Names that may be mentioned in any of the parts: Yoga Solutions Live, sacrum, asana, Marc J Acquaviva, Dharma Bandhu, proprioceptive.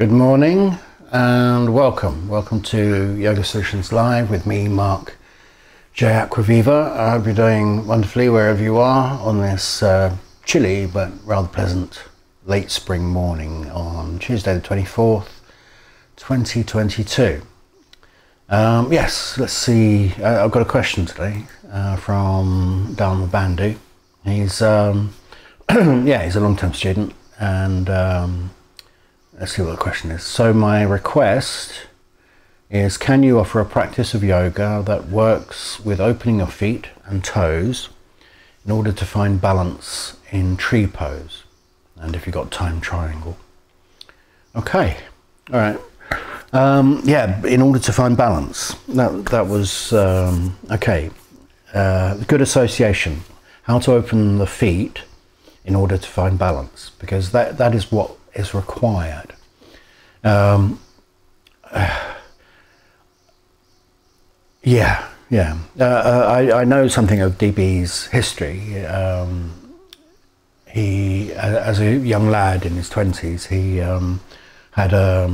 Good morning and welcome. Welcome to Yoga Solutions Live with me, Marc J Acquaviva. I hope you're doing wonderfully wherever you are on this chilly but rather pleasant late spring morning on Tuesday the 24th, 2022. Yes, let's see. I've got a question today from Dharma Bandhu. He's, yeah, he's a long-term student and let's see what the question is. So my request is, can you offer a practice of yoga that works with opening of feet and toes in order to find balance in tree pose? And if you've got time, triangle. Okay, all right. Yeah, in order to find balance. That was, okay. Good association. How to open the feet in order to find balance, because that is what is required. I know something of DB's history. He, as a young lad in his 20s, he had a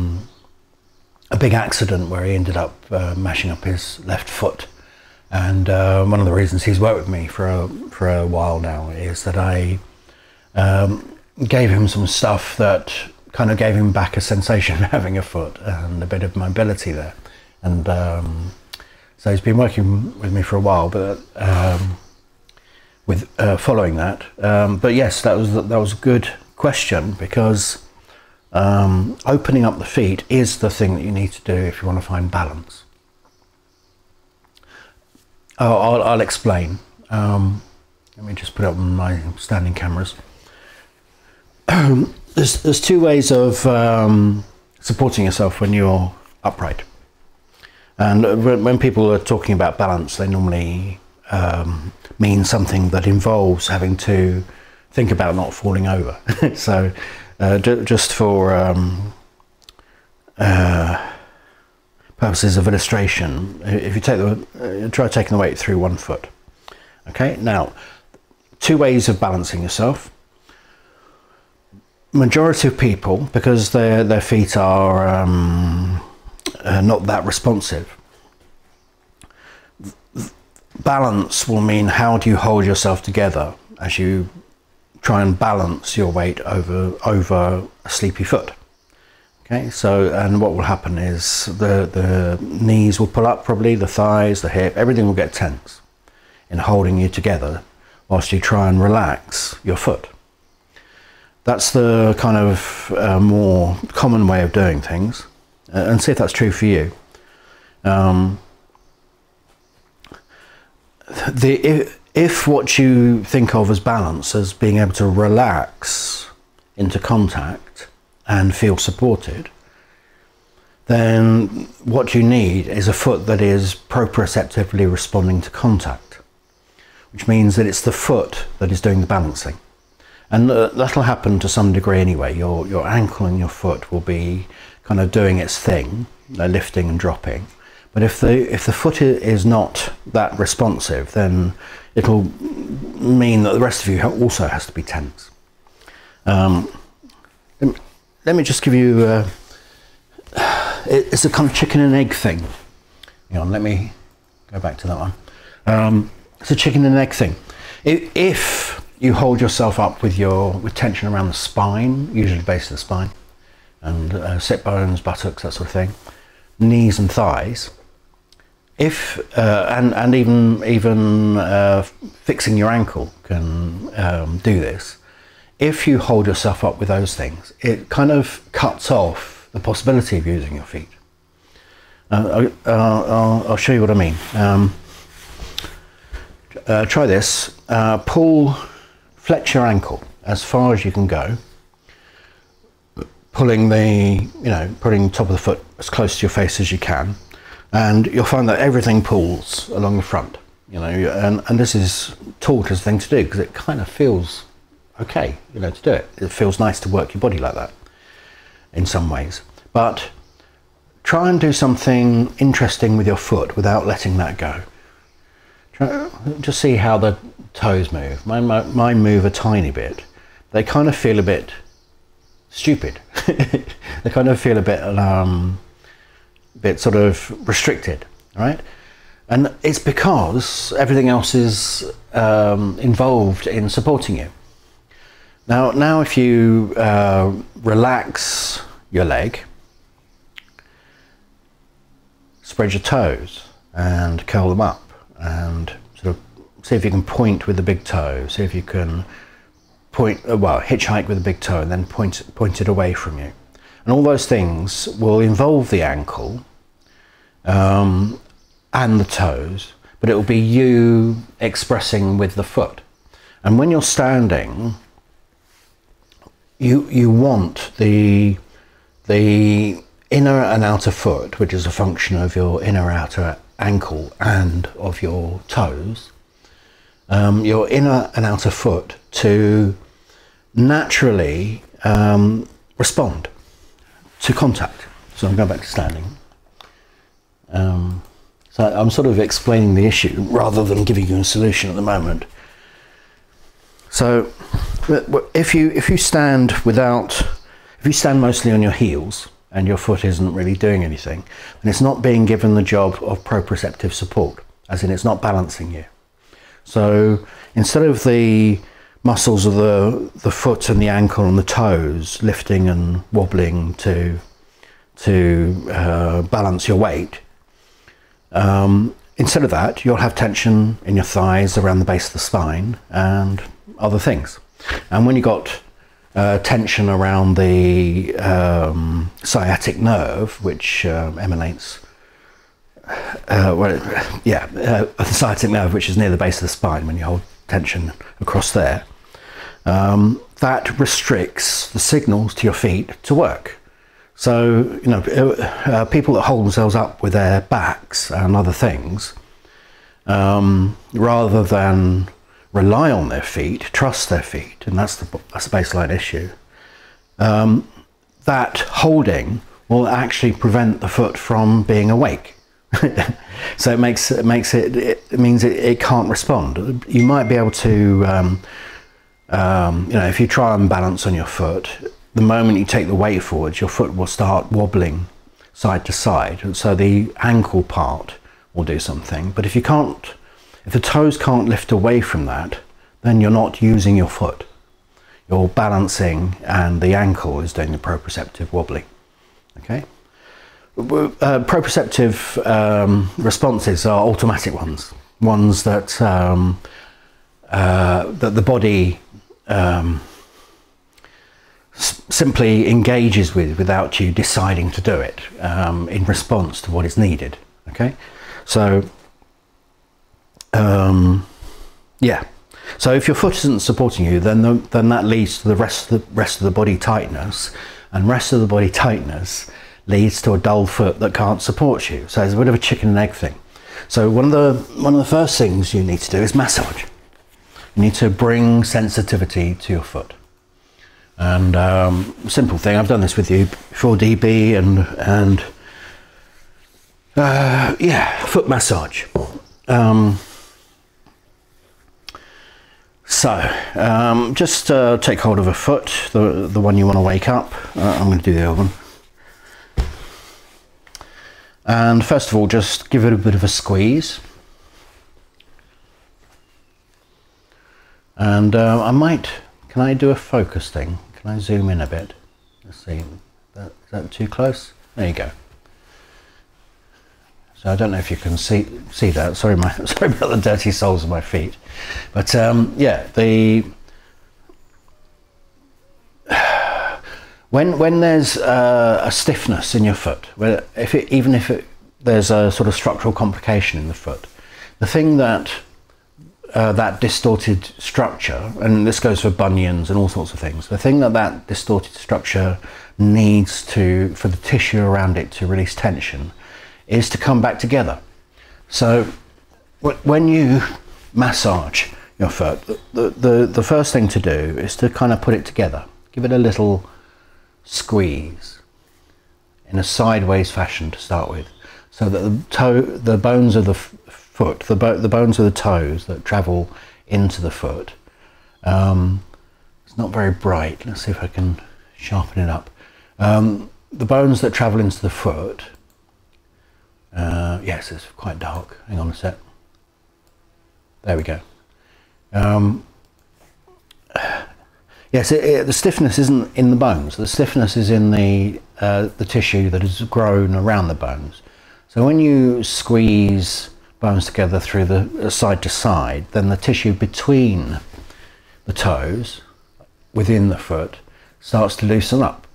big accident where he ended up mashing up his left foot, and one of the reasons he's worked with me for a while now is that I gave him some stuff that kind of gave him back a sensation of having a foot and a bit of mobility there. And so he's been working with me for a while, but with following that. But yes, that was a good question, because opening up the feet is the thing that you need to do if you want to find balance. Oh, I'll explain. Let me just put up my standing cameras. There's two ways of supporting yourself when you're upright. And when people are talking about balance, they normally mean something that involves having to think about not falling over. So just for purposes of illustration, if you take try taking the weight through one foot. Okay, now two ways of balancing yourself. Majority of people, because their feet are not that responsive, balance will mean how do you hold yourself together as you try and balance your weight over a sleepy foot. Okay, so and what will happen is the knees will pull up, probably the thighs, the hip, everything will get tense in holding you together whilst you try and relax your foot. That's the kind of more common way of doing things, and see if that's true for you. If what you think of as balance as being able to relax into contact and feel supported, then what you need is a foot that is proprioceptively responding to contact, which means that it's the foot that is doing the balancing. And that'll happen to some degree anyway. Your ankle and your foot will be kind of doing its thing, lifting and dropping. But if the foot is not that responsive, then it'll mean that the rest of you also has to be tense. Let me just give you, it's a kind of chicken and egg thing. Hang on, let me go back to that one. It's a chicken and egg thing. If you hold yourself up with tension around the spine, usually the base of the spine, and sit bones, buttocks, that sort of thing, knees and thighs. If and even fixing your ankle can do this. If you hold yourself up with those things, it kind of cuts off the possibility of using your feet. I'll show you what I mean. Try this. Flex your ankle as far as you can go, pulling putting top of the foot as close to your face as you can, and you'll find that everything pulls along the front, and this is taught as a thing to do because it kind of feels okay, to do it. It feels nice to work your body like that in some ways, but try and do something interesting with your foot without letting that go. Just see how the toes move. Mine move a tiny bit. They kind of feel a bit stupid. They kind of feel a bit sort of restricted, right? And it's because everything else is involved in supporting you. Now if you relax your leg, spread your toes and curl them up and sort of see if you can point with the big toe, see if you can point, well, hitchhike with the big toe and then point it away from you. And all those things will involve the ankle and the toes, but it will be you expressing with the foot. And when you're standing, you want the inner and outer foot, which is a function of your inner outer ankle and of your toes, your inner and outer foot to naturally respond to contact. So I'm going back to standing. So I'm sort of explaining the issue rather than giving you a solution at the moment. So if you stand if you stand mostly on your heels and your foot isn't really doing anything, then it's not being given the job of proprioceptive support, as in it's not balancing you. So instead of the muscles of the foot and the ankle and the toes lifting and wobbling to balance your weight, instead of that, you'll have tension in your thighs, around the base of the spine and other things. And when you've got tension around the sciatic nerve, which emanates, the sciatic nerve, which is near the base of the spine, when you hold tension across there, that restricts the signals to your feet to work. So, you know, people that hold themselves up with their backs and other things, rather than rely on their feet, trust their feet, and that's the baseline issue, that holding will actually prevent the foot from being awake. So it means it can't respond. You might be able to, you know, if you try and balance on your foot, the moment you take the weight forwards, your foot will start wobbling side to side, and so the ankle part will do something. But if the toes can't lift away from that, then you're not using your foot. You're balancing, and the ankle is doing the proprioceptive wobbling. Okay. Proprioceptive responses are automatic ones that that the body simply engages with without you deciding to do it, in response to what is needed. Okay, so yeah, so if your foot isn't supporting you, then that leads to the rest of the body tightness, and rest of the body tightness leads to a dull foot that can't support you. So it's a bit of a chicken and egg thing. So one of the first things you need to do is massage. You need to bring sensitivity to your foot. And simple thing, I've done this with you before, DB, and yeah, foot massage. Just take hold of a foot, the one you want to wake up. I'm going to do the other one. And first of all, just give it a bit of a squeeze. And can I do a focus thing? Can I zoom in a bit? Let's see, is that too close? There you go. So I don't know if you can see that. Sorry about the dirty soles of my feet. But yeah, when there's a stiffness in your foot, even if there's a sort of structural complication in the foot, the thing that that distorted structure, and this goes for bunions and all sorts of things, the thing that distorted structure needs for the tissue around it to release tension, is to come back together. So when you massage your foot, the first thing to do is to kind of put it together. Give it a little squeeze in a sideways fashion to start with, so that the bones of the foot, the bones of the toes that travel into the foot, it's not very bright. Let's see if I can sharpen it up. The bones that travel into the foot, yes, it's quite dark, hang on a sec, there we go. Yes, the stiffness isn't in the bones, the stiffness is in the tissue that has grown around the bones. So when you squeeze bones together through the side to side, then the tissue between the toes, within the foot, starts to loosen up.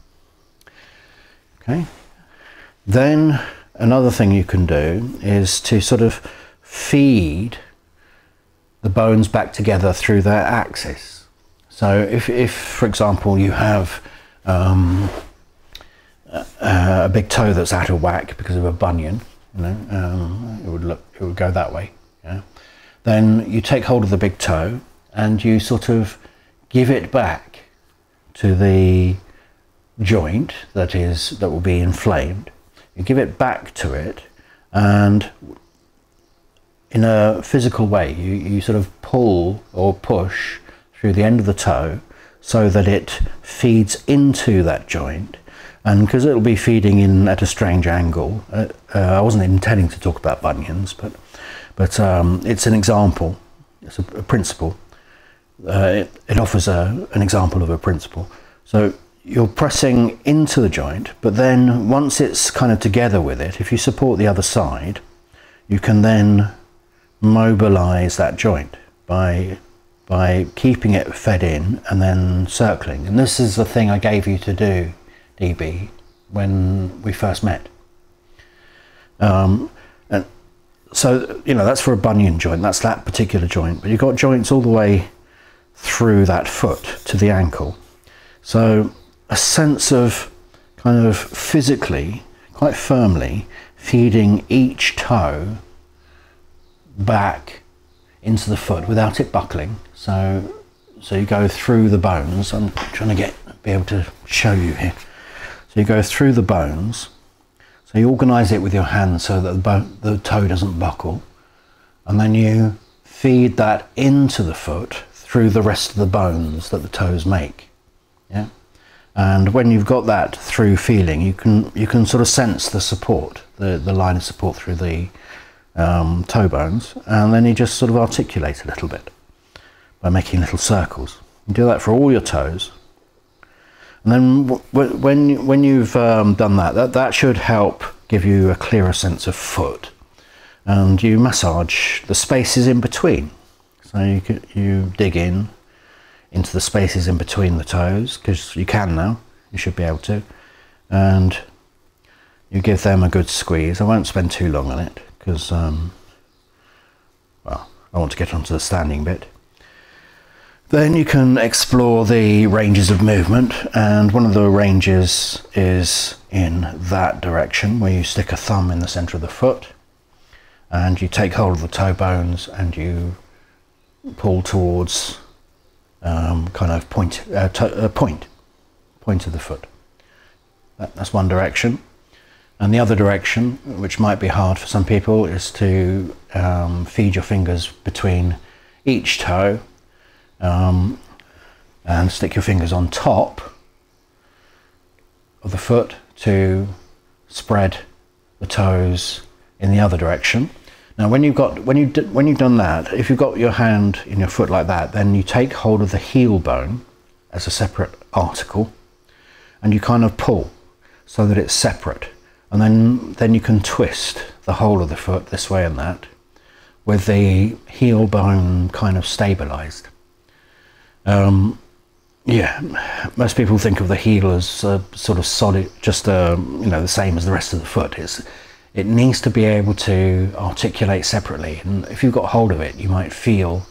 Okay. Then another thing you can do is to sort of feed the bones back together through their axis. So if for example, you have a big toe that's out of whack because of a bunion, you know, it would go that way. Yeah? Then you take hold of the big toe and you sort of give it back to the joint that will be inflamed. You give it back to it, and in a physical way, you sort of pull or push through the end of the toe so that it feeds into that joint. And because it'll be feeding in at a strange angle, I wasn't intending to talk about bunions, but it's an example, it's a principle. It offers an example of a principle. So you're pressing into the joint, but then once it's kind of together with it, if you support the other side, you can then mobilize that joint by keeping it fed in and then circling. And this is the thing I gave you to do, DB, when we first met. And so, you know, that's for a bunion joint, that's that particular joint, but you've got joints all the way through that foot to the ankle. So a sense of kind of physically, quite firmly, feeding each toe back into the foot without it buckling. So you go through the bones. I'm trying to be able to show you here. So you go through the bones. So you organize it with your hand so that the toe doesn't buckle. And then you feed that into the foot through the rest of the bones that the toes make. Yeah. And when you've got that through feeling, you can sort of sense the support, the line of support through the toe bones, and then you just sort of articulate a little bit by making little circles. You do that for all your toes, and then when you've done that should help give you a clearer sense of foot, and you massage the spaces in between. So you dig into the spaces in between the toes, because you can now, you should be able to, and you give them a good squeeze. I won't spend too long on it because well, I want to get onto the standing bit. Then you can explore the ranges of movement, and one of the ranges is in that direction, where you stick a thumb in the center of the foot and you take hold of the toe bones and you pull towards kind of point of the foot. That's one direction, and the other direction, which might be hard for some people, is to feed your fingers between each toe and stick your fingers on top of the foot to spread the toes in the other direction. Now, when you've done that, if you've got your hand in your foot like that, then you take hold of the heel bone as a separate article, and you kind of pull so that it's separate, and then you can twist the whole of the foot this way and that, with the heel bone kind of stabilized. Yeah, most people think of the heel as a sort of solid, just you know, the same as the rest of the foot. It needs to be able to articulate separately, and if you've got hold of it, you might feel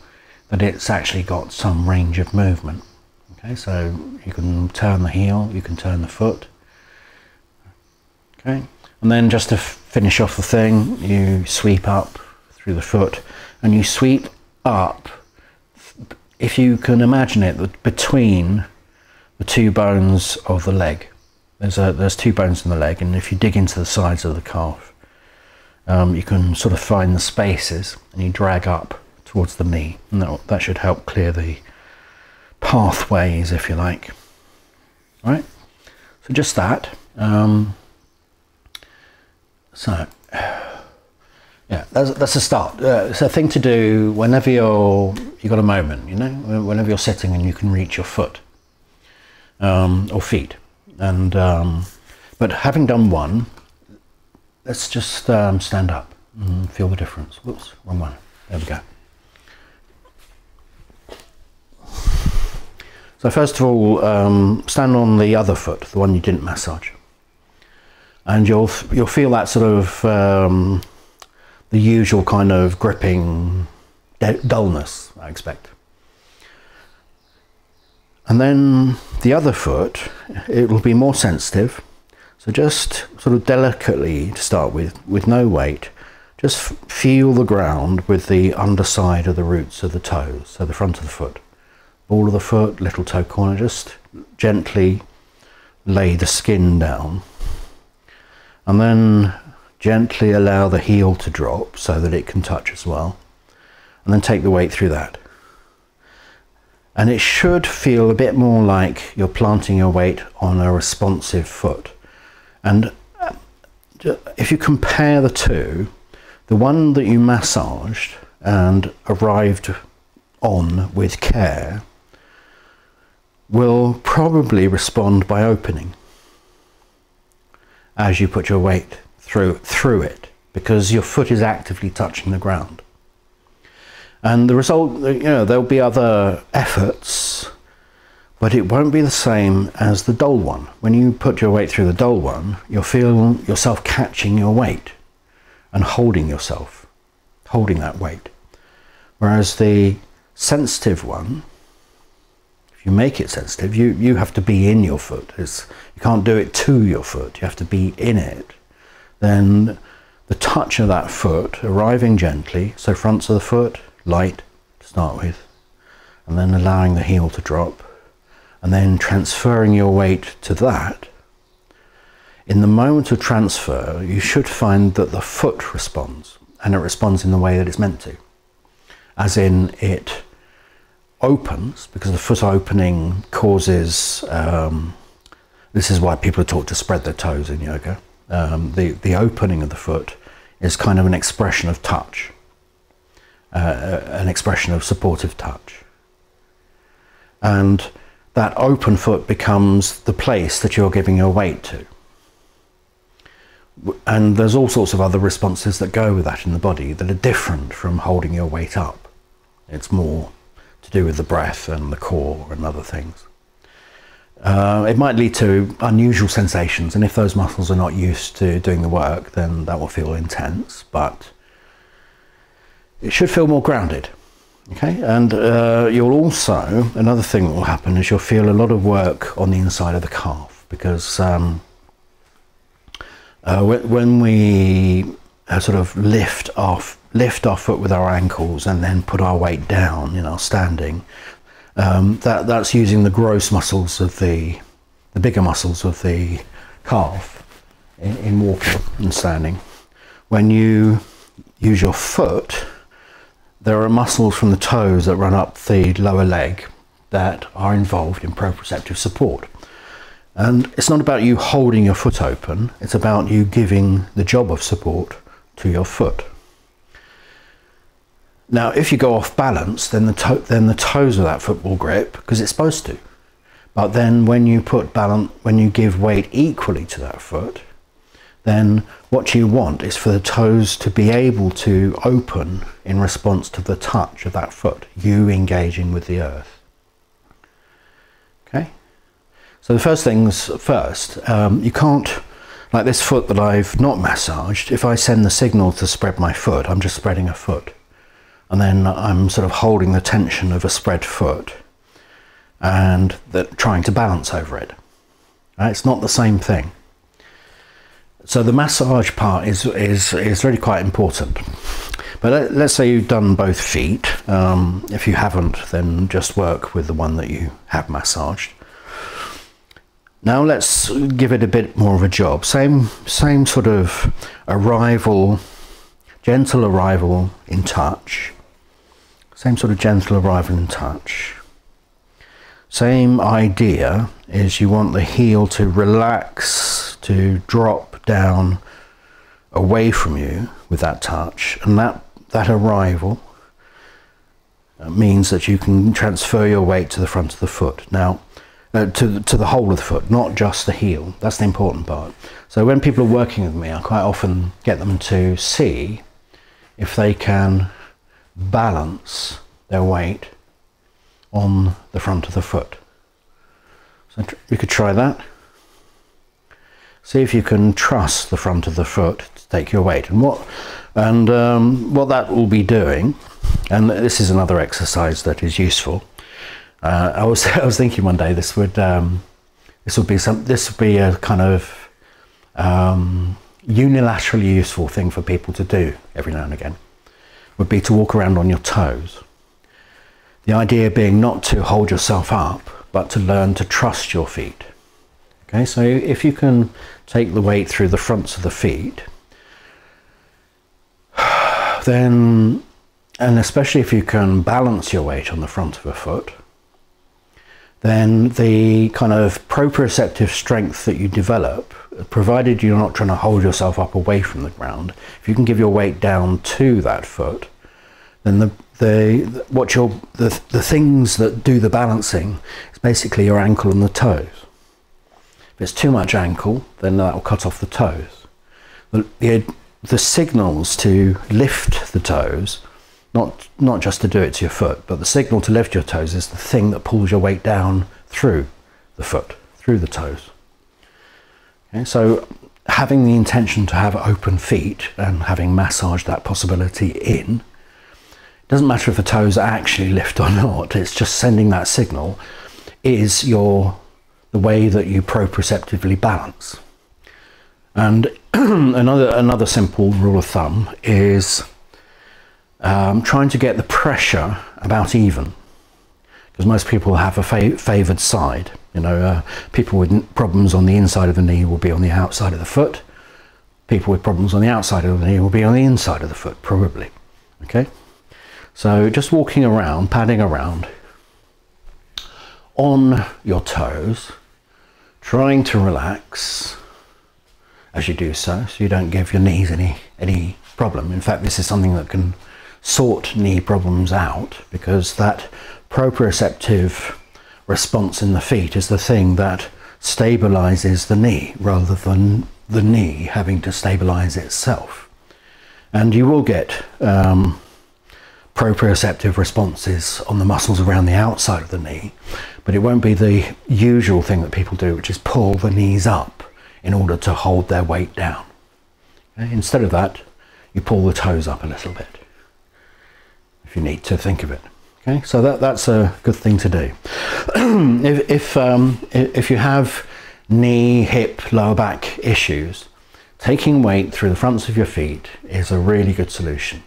that it's actually got some range of movement. Okay, so you can turn the heel, you can turn the foot. Okay, and then just to finish off the thing, you sweep up through the foot, and you sweep up, if you can imagine it, between the two bones of the leg. There's two bones in the leg, and if you dig into the sides of the calf, you can sort of find the spaces, and you drag up towards the knee, and that should help clear the pathways, if you like. All right. just that. So yeah, that's a start. It's a thing to do whenever you've got a moment, you know, whenever you're sitting and you can reach your foot or feet. And but having done one, let's just stand up and feel the difference. Whoops, wrong one. There we go. So first of all, stand on the other foot, the one you didn't massage, and you'll feel that sort of the usual kind of gripping dullness I expect. And then the other foot, it will be more sensitive. So just sort of delicately to start with no weight, just feel the ground with the underside of the roots of the toes, so the front of the foot. Ball of the foot, little toe corner, just gently lay the skin down and then gently allow the heel to drop so that it can touch as well, and then take the weight through that. And it should feel a bit more like you're planting your weight on a responsive foot. And if you compare the two, the one that you massaged and arrived on with care will probably respond by opening as you put your weight through it, because your foot is actively touching the ground. And the result, you know, there'll be other efforts, but it won't be the same as the dull one. When you put your weight through the dull one, you'll feel yourself catching your weight and holding yourself, holding that weight. Whereas the sensitive one, if you make it sensitive, you have to be in your foot. You can't do it to your foot, you have to be in it. Then the touch of that foot arriving gently, so fronts of the foot light to start with, and then allowing the heel to drop, and then transferring your weight to that. In the moment of transfer, you should find that the foot responds, and it responds in the way that it's meant to, as in it opens, because the foot opening causes, this is why people are taught to spread their toes in yoga. The opening of the foot is kind of an expression of touch, an expression of supportive touch. And that open foot becomes the place that you're giving your weight to. And there's all sorts of other responses that go with that in the body that are different from holding your weight up. It's more to do with the breath and the core and other things. It might lead to unusual sensations, and if those muscles are not used to doing the work, then that will feel intense, but it should feel more grounded. Okay, and you'll also, another thing that will happen is you'll feel a lot of work on the inside of the calf, because when we sort of lift our foot with our ankles and then put our weight down in our standing, that's using the gross muscles of the bigger muscles of the calf in walking and standing. When you use your foot, there are muscles from the toes that run up the lower leg that are involved in proprioceptive support. And it's not about you holding your foot open, it's about you giving the job of support to your foot. Now, if you go off balance, then the toes of that foot will grip, because it's supposed to. But then when you put balance, when you give weight equally to that foot, then what you want is for the toes to be able to open in response to the touch of that foot, you engaging with the earth. Okay? So the first things first, you can't, like this foot that I've not massaged, if I send the signal to spread my foot, I'm just spreading a foot. And then I'm sort of holding the tension of a spread foot and trying to balance over it. Right? It's not the same thing. So the massage part is really quite important. But let's say you've done both feet. If you haven't, then just work with the one that you have massaged. Now let's give it a bit more of a job. Same sort of arrival, gentle arrival in touch. Same idea is you want the heel to relax, to drop down away from you with that touch, and that arrival means that you can transfer your weight to the front of the foot. Now, to the whole of the foot, not just the heel. That's the important part. So when people are working with me, I quite often get them to see if they can balance their weight on the front of the foot. So we could try that. See if you can trust the front of the foot to take your weight. And what that will be doing, and this is another exercise that is useful. I was thinking one day this would be a kind of unilaterally useful thing for people to do every now and again, would be to walk around on your toes. The idea being not to hold yourself up, but to learn to trust your feet. Okay, so if you can take the weight through the fronts of the feet, then, and especially if you can balance your weight on the front of a foot, then the kind of proprioceptive strength that you develop, provided you're not trying to hold yourself up away from the ground, if you can give your weight down to that foot, then the things that do the balancing is basically your ankle and the toes. If it's too much ankle, then that will cut off the toes. The signals to lift the toes, not just to do it to your foot, but the signal to lift your toes is the thing that pulls your weight down through the foot, through the toes. Okay, so having the intention to have open feet and having massaged that possibility in, doesn't matter if the toes actually lift or not, it's just sending that signal, is the way that you proprioceptively balance. And another simple rule of thumb is trying to get the pressure about even, because most people have a favoured side. You know, people with problems on the inside of the knee will be on the outside of the foot. People with problems on the outside of the knee will be on the inside of the foot, probably. Okay. So just walking around, padding around on your toes, trying to relax as you do so, so you don't give your knees any problem. In fact, this is something that can sort knee problems out, because that proprioceptive response in the feet is the thing that stabilizes the knee, rather than the knee having to stabilize itself. And you will get proprioceptive responses on the muscles around the outside of the knee, but it won't be the usual thing that people do, which is pull the knees up in order to hold their weight down. Okay? Instead of that, you pull the toes up a little bit, if you need to think of it. Okay, so that's a good thing to do. If you have knee, hip, lower back issues, taking weight through the fronts of your feet is a really good solution.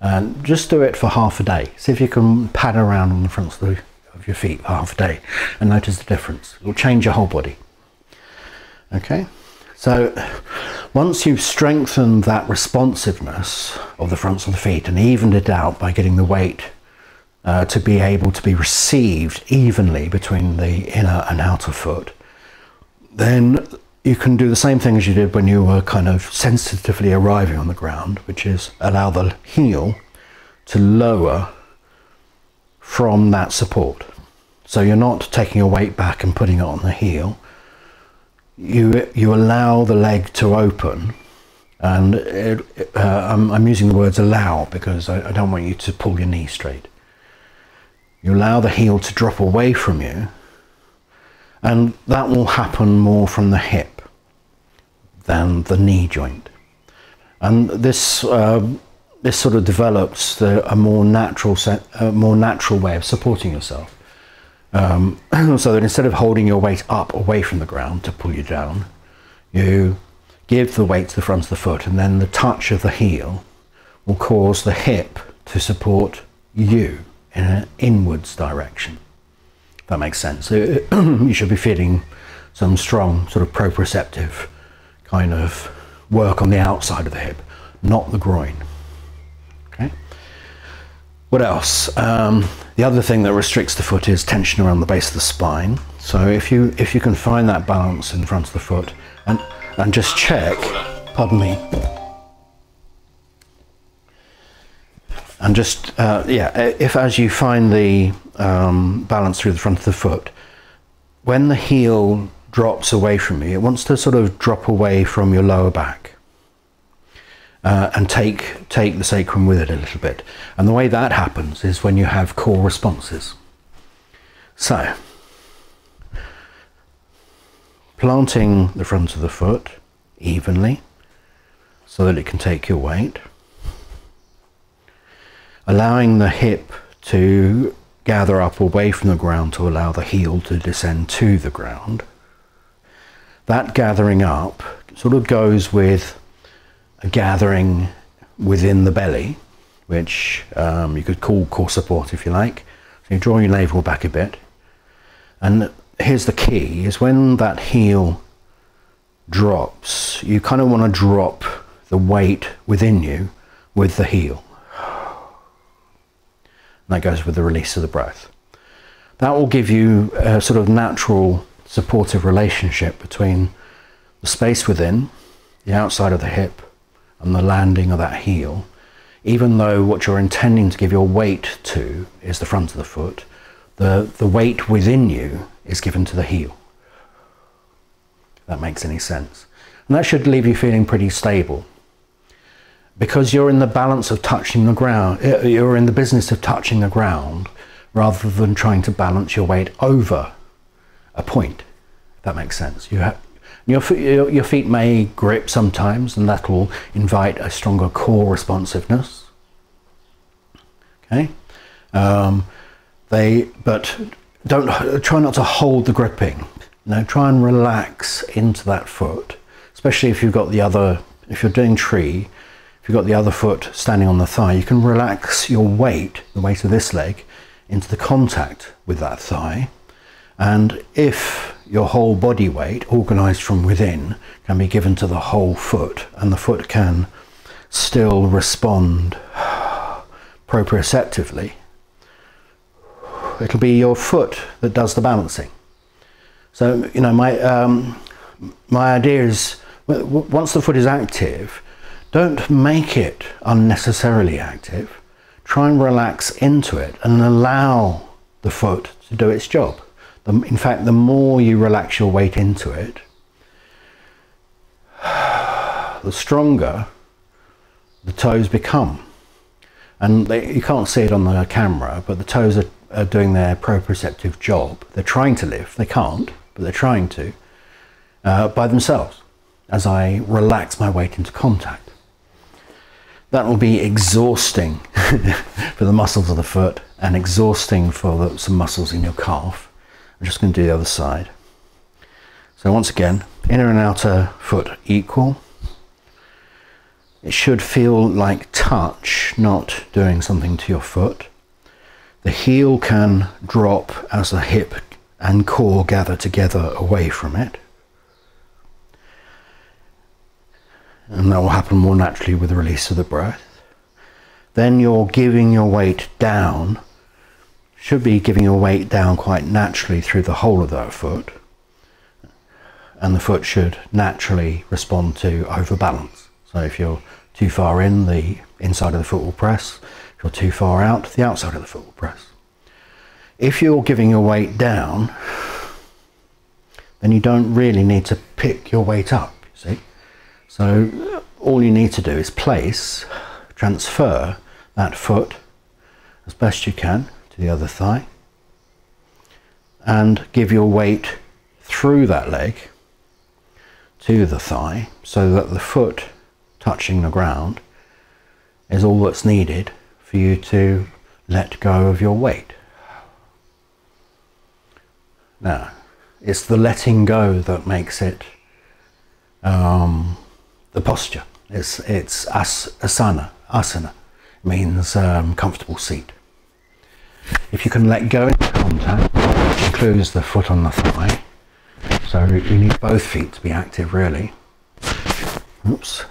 And just do it for half a day. See if you can pad around on the fronts of your feet for half a day and notice the difference. It'll change your whole body. Okay, so once you've strengthened that responsiveness of the fronts of the feet and evened it out by getting the weight to be able to be received evenly between the inner and outer foot, then you can do the same thing as you did when you were kind of sensitively arriving on the ground, which is allow the heel to lower from that support. So you're not taking your weight back and putting it on the heel. You allow the leg to open, and I'm using the words allow because I don't want you to pull your knee straight. You allow the heel to drop away from you, and that will happen more from the hip than the knee joint, and this sort of develops a more natural way of supporting yourself, so that instead of holding your weight up away from the ground to pull you down, you give the weight to the front of the foot, and then the touch of the heel will cause the hip to support you in an inwards direction. If that makes sense. So you should be feeling some strong sort of proprioceptive kind of work on the outside of the hip, not the groin. Okay, What else? The other thing that restricts the foot is tension around the base of the spine. So if you can find that balance in front of the foot and just check, pardon me, and just if as you find the balance through the front of the foot, when the heel drops away from you, it wants to sort of drop away from your lower back and take the sacrum with it a little bit. And the way that happens is when you have core responses. So planting the front of the foot evenly so that it can take your weight, allowing the hip to gather up away from the ground to allow the heel to descend to the ground. That gathering up sort of goes with a gathering within the belly, which you could call core support if you like. So you draw your navel back a bit, and here's the key, is when that heel drops, you kind of want to drop the weight within you with the heel. That goes with the release of the breath. That will give you a sort of natural supportive relationship between the space within, the outside of the hip, and the landing of that heel. Even though what you're intending to give your weight to is the front of the foot, the weight within you is given to the heel. If that makes any sense. And that should leave you feeling pretty stable, because you're in the balance of touching the ground, you're in the business of touching the ground rather than trying to balance your weight over a point, if that makes sense. You have, your feet may grip sometimes, and that will invite a stronger core responsiveness. Okay, but don't, try not to hold the gripping. No, try and relax into that foot, especially if you've got the other, if you're doing tree, if you've got the other foot standing on the thigh, you can relax your weight, the weight of this leg, into the contact with that thigh. And if your whole body weight, organized from within, can be given to the whole foot, and the foot can still respond proprioceptively, it'll be your foot that does the balancing. So, you know, my idea is, once the foot is active, don't make it unnecessarily active. Try and relax into it and allow the foot to do its job. In fact, the more you relax your weight into it, the stronger the toes become. And you can't see it on the camera, but the toes are doing their proprioceptive job. They're trying to lift. They can't, but they're trying to by themselves as I relax my weight into contact. That will be exhausting for the muscles of the foot and exhausting for some muscles in your calf. I'm just going to do the other side. So once again, inner and outer foot equal. It should feel like touch, not doing something to your foot. The heel can drop as the hip and core gather together away from it. And that will happen more naturally with the release of the breath. Then you're giving your weight down, should be giving your weight down quite naturally through the whole of that foot, and the foot should naturally respond to overbalance. So if you're too far in, the inside of the foot will press. If you're too far out, the outside of the foot will press. If you're giving your weight down, then you don't really need to pick your weight up, you see? So all you need to do is place, transfer that foot as best you can to the other thigh and give your weight through that leg to the thigh so that the foot touching the ground is all that's needed for you to let go of your weight. Now, it's the letting go that makes it the posture. It's asana. Asana means comfortable seat. If you can let go into contact, it includes the foot on the thigh. So you need both feet to be active, really. Oops.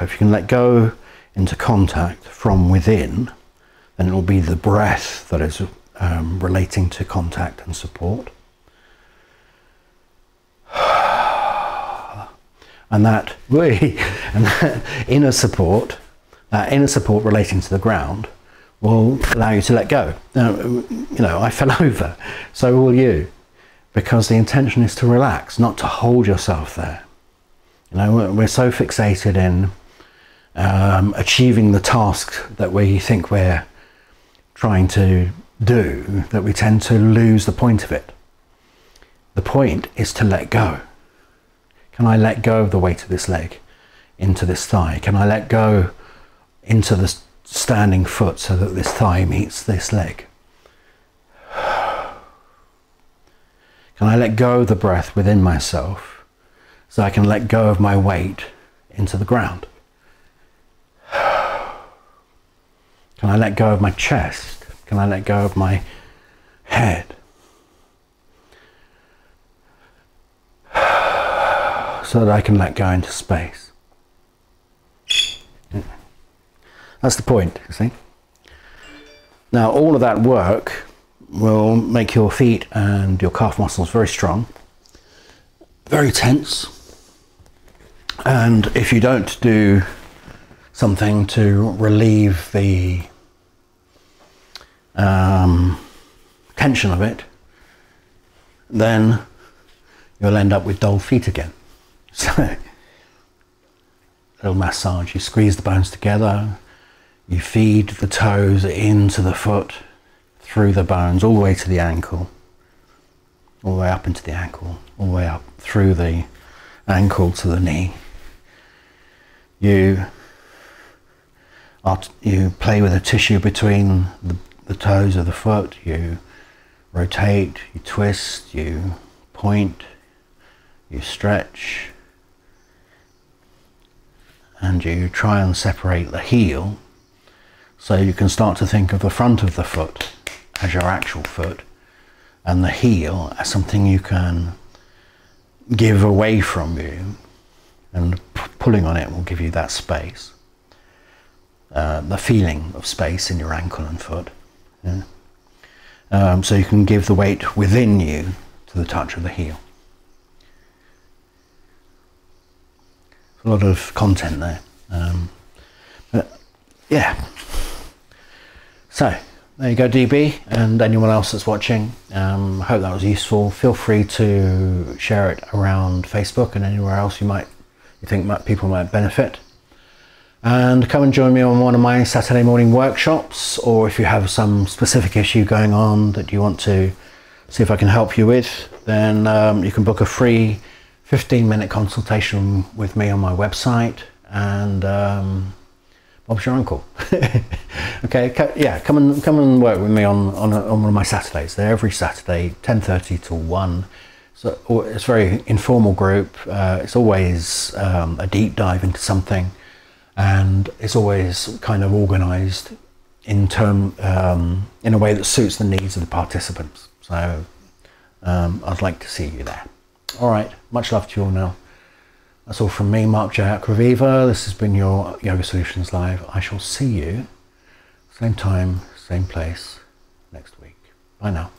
If you can let go into contact from within, and it will be the breath that is relating to contact and support. And that inner support, relating to the ground, will allow you to let go. Now, you know, I fell over, so will you, because the intention is to relax, not to hold yourself there. You know, we're so fixated in achieving the task that we think we're trying to do that we tend to lose the point of it. The point is to let go. Can I let go of the weight of this leg into this thigh? Can I let go into the standing foot so that this thigh meets this leg? Can I let go of the breath within myself so I can let go of my weight into the ground? Can I let go of my chest? Can I let go of my head? So that I can let go into space. That's the point, you see. Now all of that work will make your feet and your calf muscles very strong, very tense. And if you don't do something to relieve the tension of it, then you'll end up with dull feet again. So, a little massage, you squeeze the bones together, you feed the toes into the foot, through the bones, all the way to the ankle, all the way up into the ankle, all the way up through the ankle to the knee. You play with the tissue between the toes of the foot, you rotate, you twist, you point, you stretch, and you try and separate the heel so you can start to think of the front of the foot as your actual foot and the heel as something you can give away from you, and pulling on it will give you that space, the feeling of space in your ankle and foot. Yeah? So you can give the weight within you to the touch of the heel. A lot of content there, but yeah. So there you go, DB, and anyone else that's watching. I hope that was useful. Feel free to share it around Facebook and anywhere else you think people might benefit. And come and join me on one of my Saturday morning workshops, or if you have some specific issue going on that you want to see if I can help you with, then you can book a free 15-minute consultation with me on my website, and Bob's your uncle. Okay, yeah, come and work with me on one of my Saturdays. They're every Saturday, 10:30 till 1. So it's a very informal group. It's always a deep dive into something, and it's always kind of organised in a way that suits the needs of the participants. So I'd like to see you there. All right, much love to you all now. That's all from me, Marc J Acquaviva. This has been your Yoga Solutions Live. I shall see you, same time, same place, next week. Bye now.